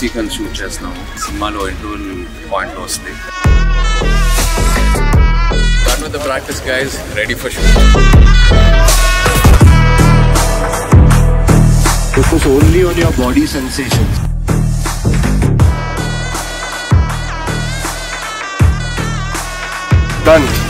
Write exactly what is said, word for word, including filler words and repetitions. physical shoot just now. Simmalo interval point no slip. Done with the practice, guys. Ready for shoot. Focus only on your body sensations. Done.